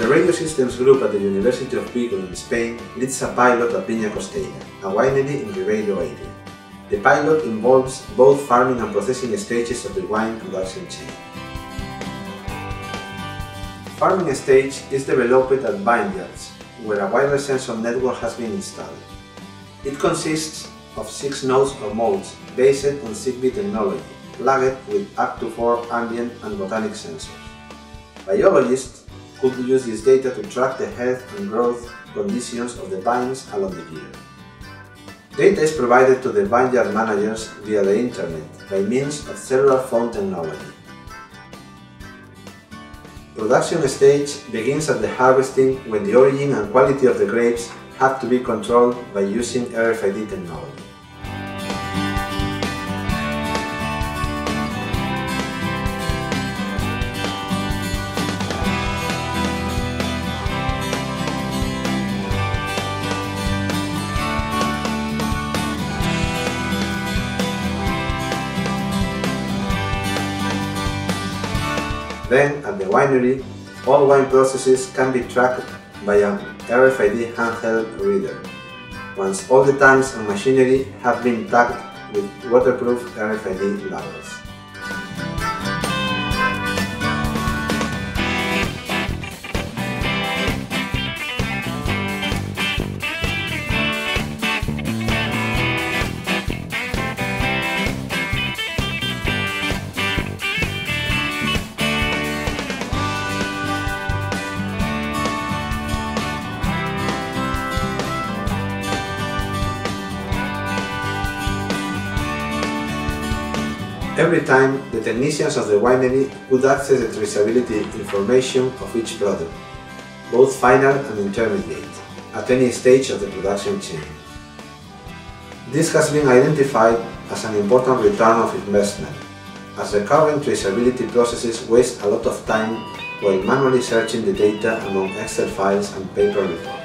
The Radio Systems Group at the University of Vigo in Spain leads a pilot at Viña Costeira, a winery in Ribeiro area. The pilot involves both farming and processing stages of the wine production chain. Farming stage is developed at vineyards, where a wireless sensor network has been installed. It consists of 6 nodes or modes based on ZigBee technology, plugged with up to 4 ambient and botanic sensors. Biologists could use this data to track the health and growth conditions of the vines along the year. Data is provided to the vineyard managers via the internet by means of cellular phone technology. Production stage begins at the harvesting, when the origin and quality of the grapes have to be controlled by using RFID technology. Then, at the winery, all wine processes can be tracked by an RFID handheld reader, once all the tanks and machinery have been tagged with waterproof RFID labels. Every time, the technicians of the winery could access the traceability information of each product, both final and intermediate, at any stage of the production chain. This has been identified as an important return of investment, as the current traceability processes waste a lot of time while manually searching the data among Excel files and paper reports.